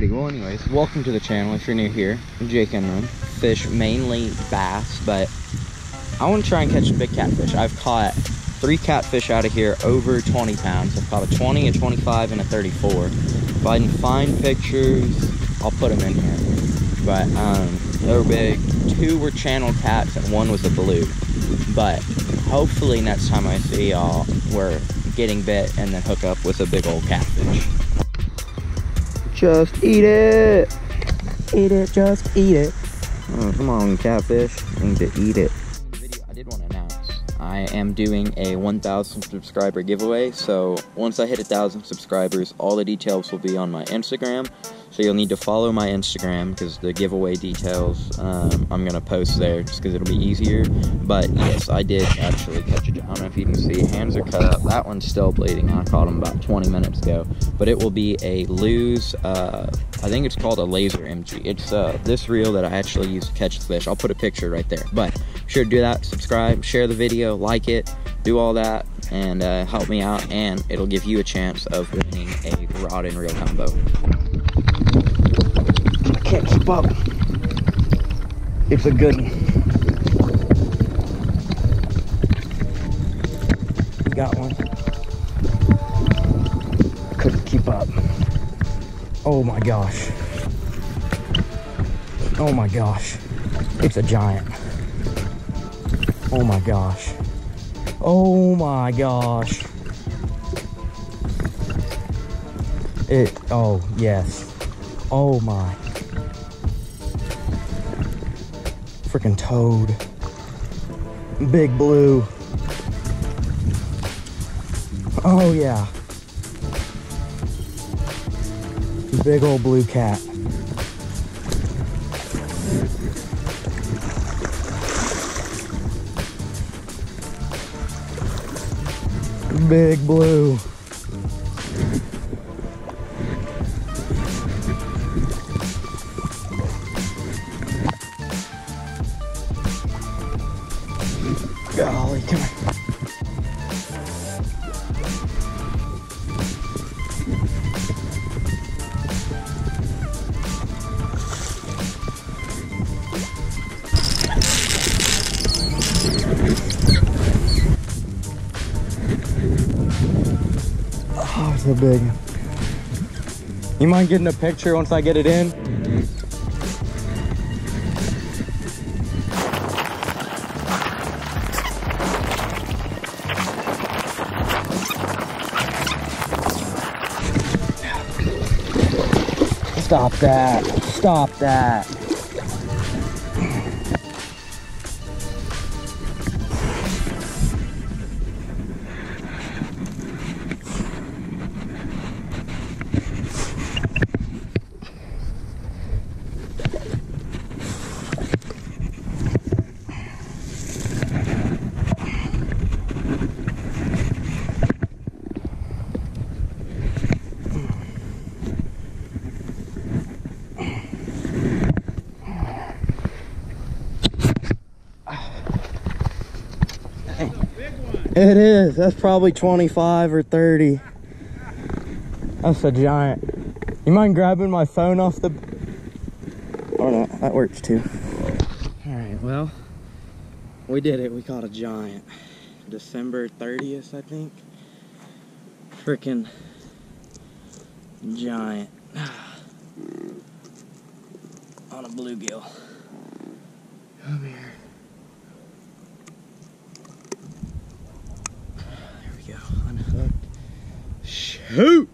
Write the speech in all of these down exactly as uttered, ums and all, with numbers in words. Pretty well, anyways, welcome to the channel. If you're new here, Jake and Run fish mainly bass, but I want to try and catch a big catfish. I've caught three catfish out of here over twenty pounds. I've caught a twenty, a twenty-five, and a thirty-four. If I can find pictures, I'll put them in here. But um, they were big. Two were channel cats, and one was a blue. But hopefully next time I see y'all, we're getting bit and then hook up with a big old catfish. Just eat it. Eat it. Just eat it. Oh, come on, catfish. I need to eat it. I did want to announce I am doing a one thousand subscriber giveaway. So once I hit one thousand subscribers, all the details will be on my Instagram. So you'll need to follow my Instagram because the giveaway details um, I'm going to post there just because it'll be easier. But yes, I did actually catch a giant. I don't know if you can see, hands are cut up. That one's still bleeding. I caught him about twenty minutes ago. But it will be a Lose, uh, I think it's called a Laser M G. It's uh, this reel that I actually use to catch the fish. I'll put a picture right there. But be sure to do that, subscribe, share the video, like it, do all that, and uh, help me out. And it'll give you a chance of winning a rod and reel combo. Can't keep up. It's a good one. Got one. Couldn't keep up. Oh my gosh. Oh my gosh. It's a giant. Oh my gosh. Oh my gosh. It, oh yes. Oh my. Freaking toad. Big blue. Oh yeah. Big old blue cat. Big blue. Golly, come here. Oh, it's a big one. You mind getting a picture once I get it in? Stop that. Stop that. It is. That's probably twenty-five or thirty. That's a giant. You mind grabbing my phone off the... Or not. That works too. Alright, well, we did it. We caught a giant. December thirtieth, I think. Freaking giant. On a bluegill. Come here. Unhooked. Shoot!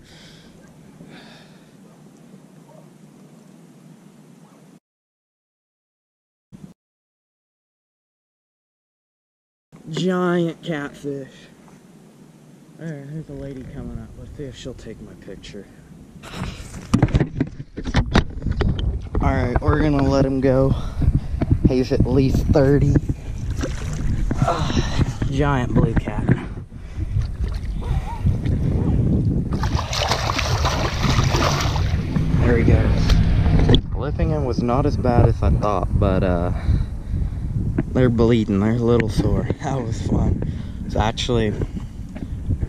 Giant catfish. Alright, there's a lady coming up. Let's see if she'll take my picture. Alright, we're gonna let him go. He's at least thirty. Oh, giant blue cat. There he goes. Lipping him was not as bad as I thought, but uh, they're bleeding. They're a little sore. That was fun. So actually,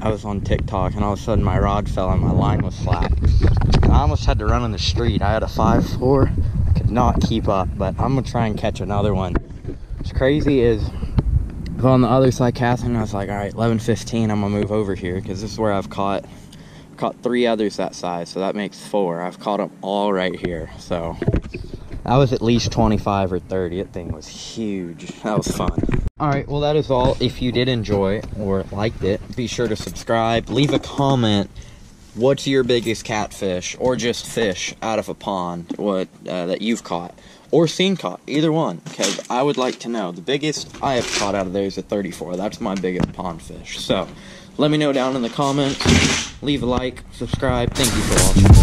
I was on TikTok, and all of a sudden my rod fell and my line was slack. I almost had to run in the street. I had a five four. I could not keep up, but I'm going to try and catch another one. What's crazy is on the other side casting, I was like, all right, eleven fifteen, I'm going to move over here because this is where I've caught caught three others that size, so that makes four. I've caught them all right here, so that was at least twenty-five or thirty. That thing was huge. That was fun. All right, well, that is all. If you did enjoy or liked it, be sure to subscribe, leave a comment. What's your biggest catfish, or just fish out of a pond, what uh, that you've caught or seen caught? Either one, because I would like to know. The biggest I have caught out of there is a thirty-four. That's my biggest pond fish. So let me know down in the comments. Leave a like, subscribe. Thank you for watching.